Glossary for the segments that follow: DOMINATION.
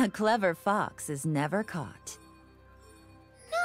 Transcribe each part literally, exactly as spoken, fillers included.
A clever fox is never caught. You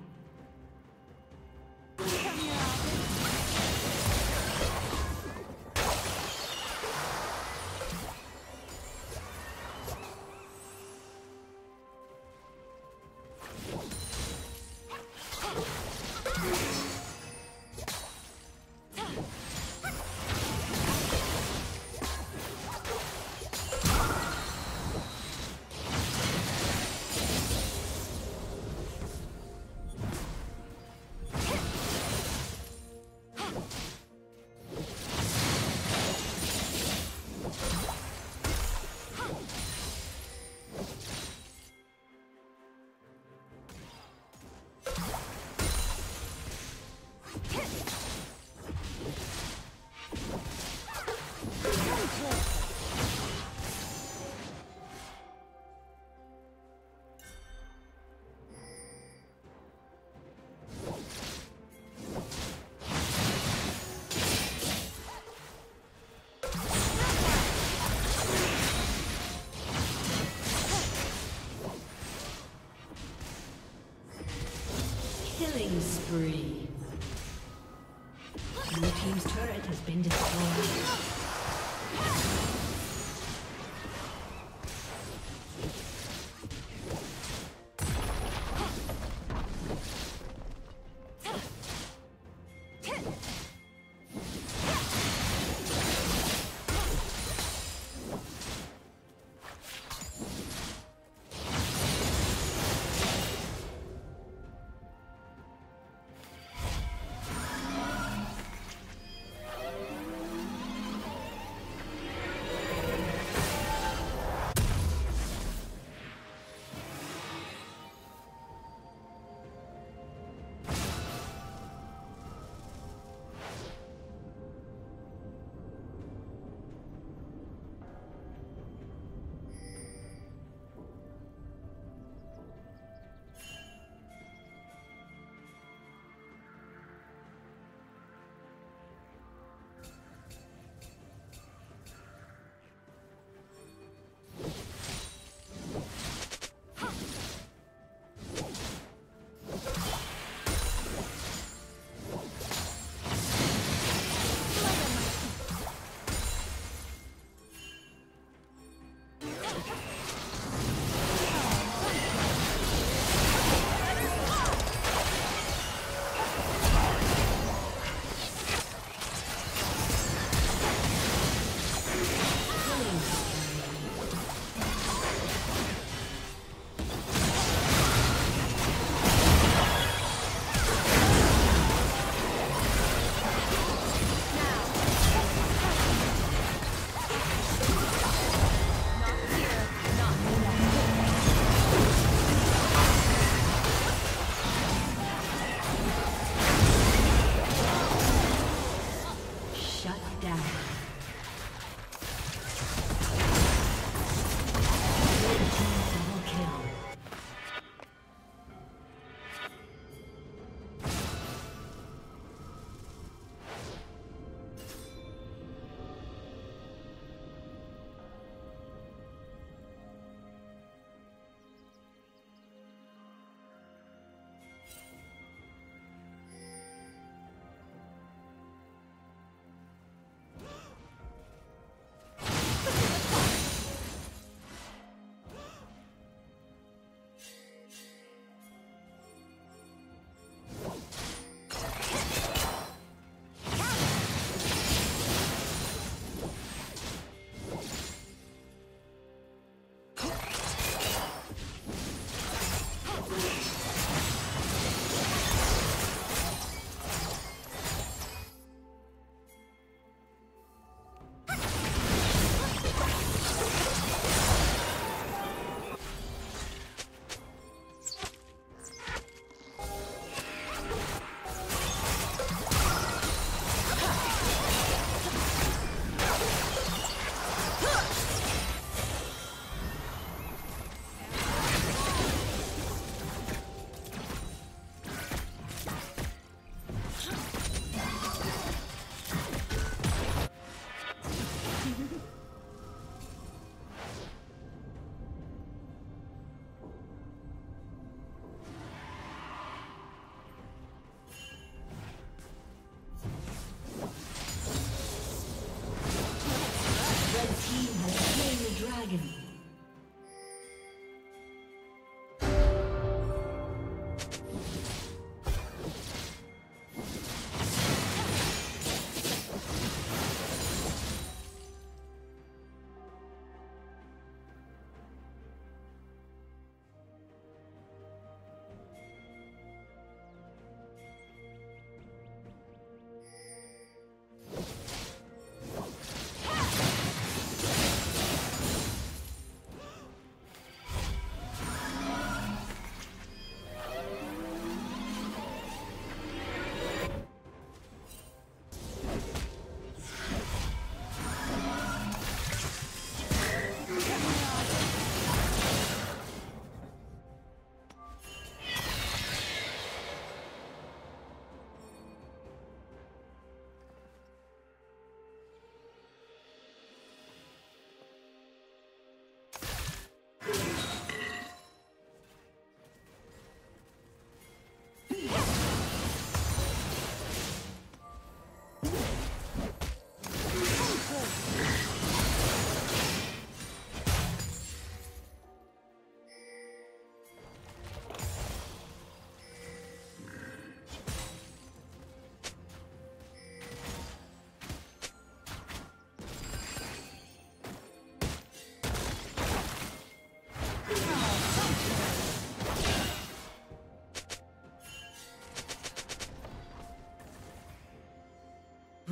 Spree. Your team's turret has been destroyed.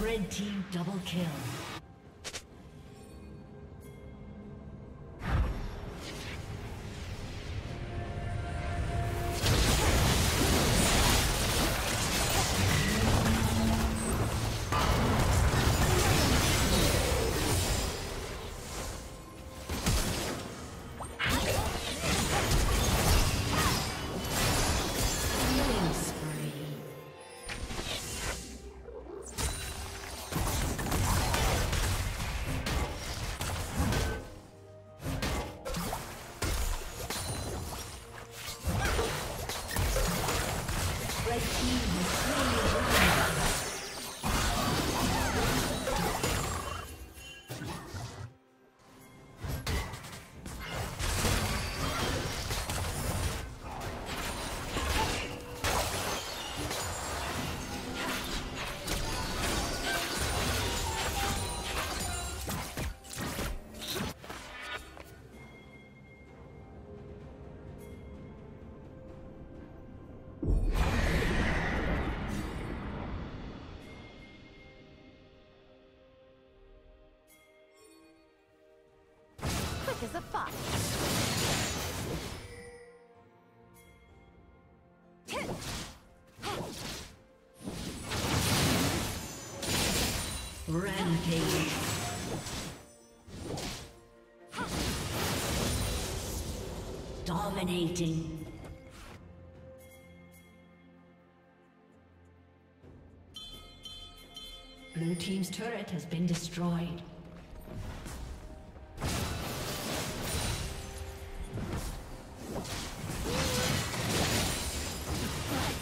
Red team double kill. Is a fox. Rampage. Dominating. Blue team's turret has been destroyed. Right.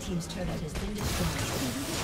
Team's turret has been destroyed.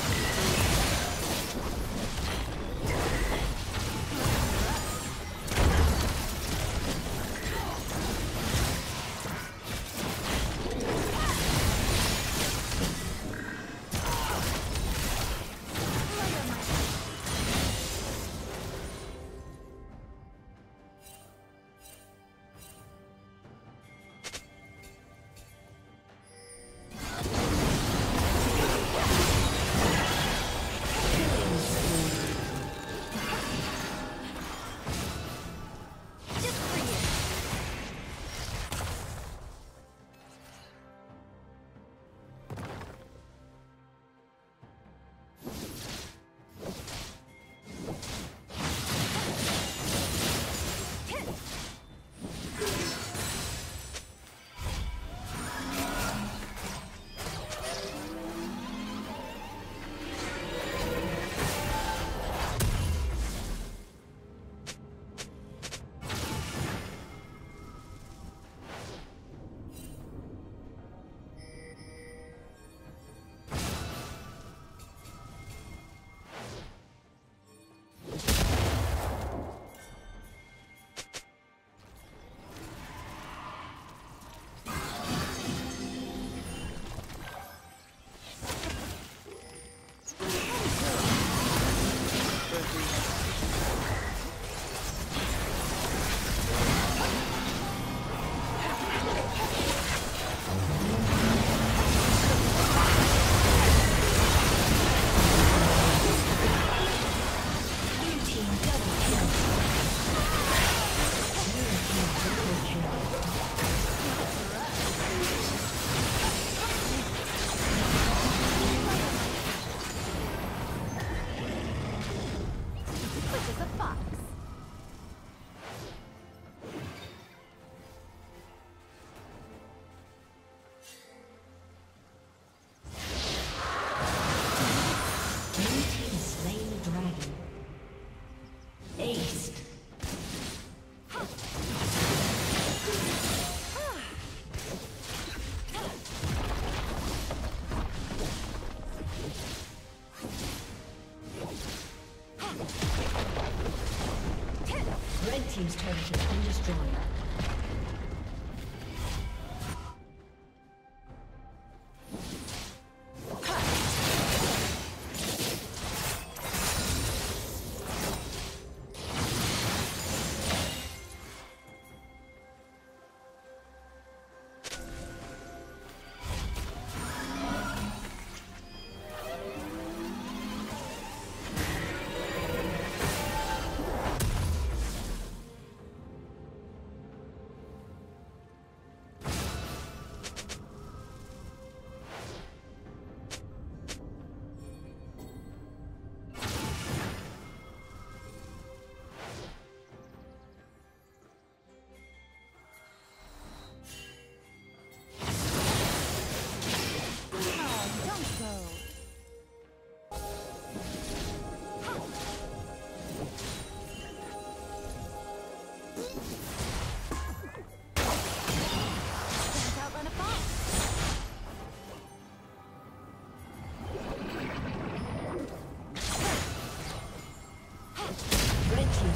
Team's turret has been destroyed.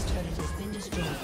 team's turret has been destroyed.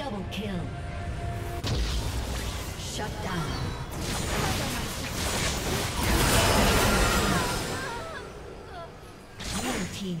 Double kill. Shut down. Blue team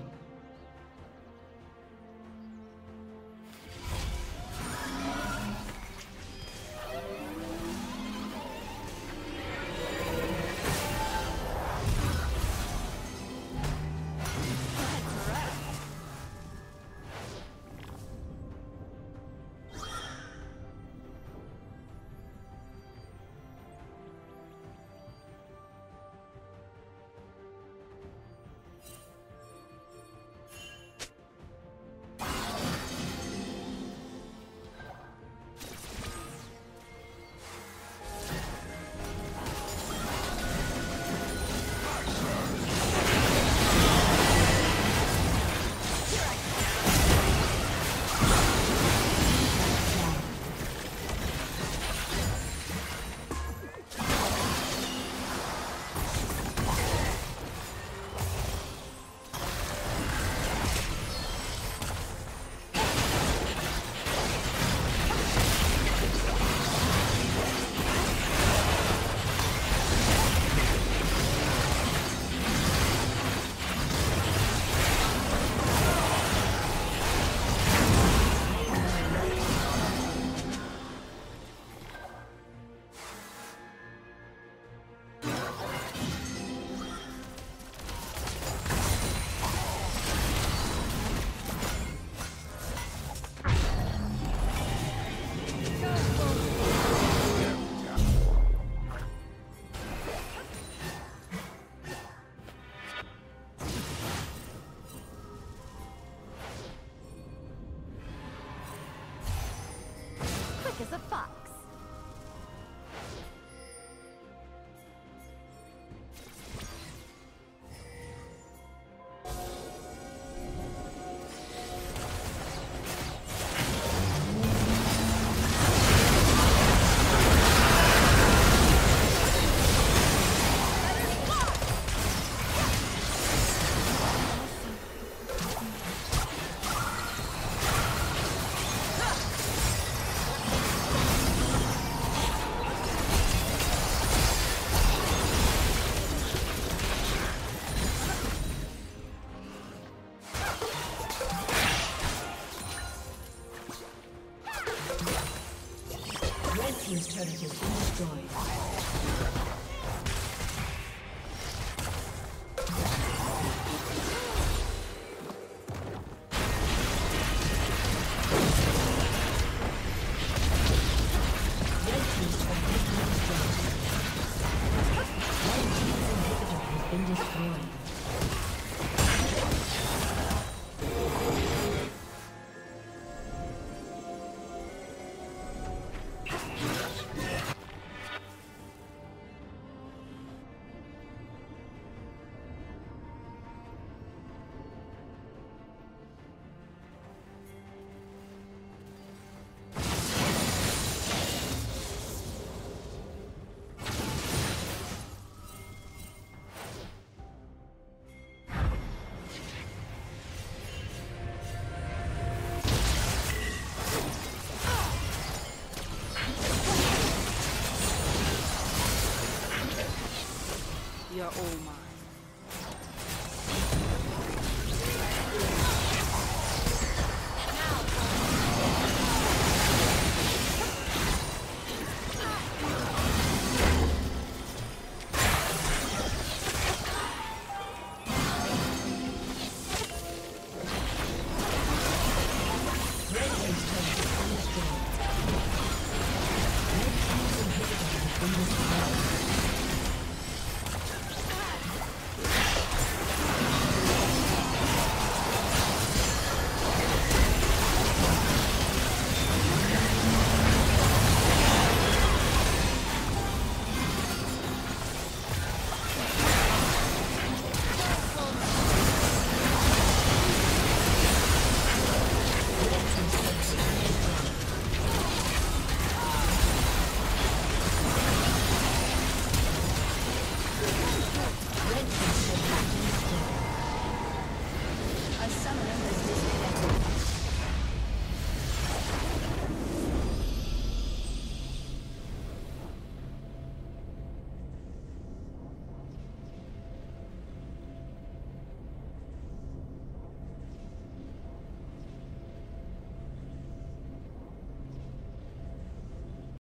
Is a fox. His turret has been destroyed. your own mind.